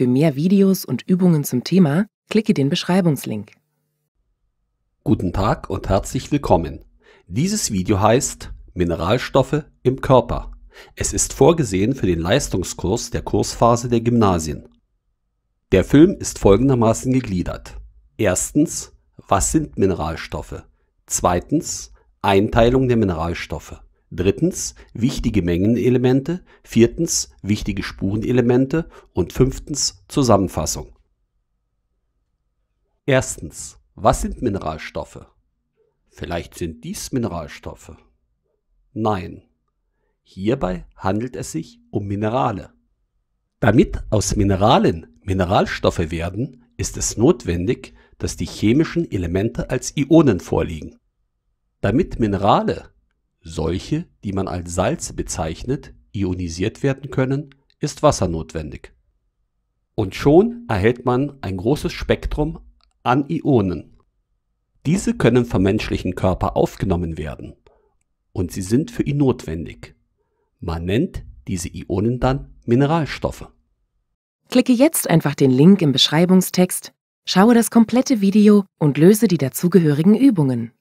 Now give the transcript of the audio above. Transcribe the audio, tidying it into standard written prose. Für mehr Videos und Übungen zum Thema, klicke den Beschreibungslink. Guten Tag und herzlich willkommen. Dieses Video heißt Mineralstoffe im Körper. Es ist vorgesehen für den Leistungskurs der Kursphase der Gymnasien. Der Film ist folgendermaßen gegliedert. Erstens, was sind Mineralstoffe? Zweitens, Einteilung der Mineralstoffe. Drittens, wichtige Mengenelemente. Viertens, wichtige Spurenelemente. Und fünftens, Zusammenfassung. Erstens, was sind Mineralstoffe? Vielleicht sind dies Mineralstoffe. Nein, hierbei handelt es sich um Minerale. Damit aus Mineralen Mineralstoffe werden, ist es notwendig, dass die chemischen Elemente als Ionen vorliegen. Damit Minerale, solche, die man als Salze bezeichnet, ionisiert werden können, ist Wasser notwendig. Und schon erhält man ein großes Spektrum an Ionen. Diese können vom menschlichen Körper aufgenommen werden und sie sind für ihn notwendig. Man nennt diese Ionen dann Mineralstoffe. Klicke jetzt einfach den Link im Beschreibungstext, schaue das komplette Video und löse die dazugehörigen Übungen.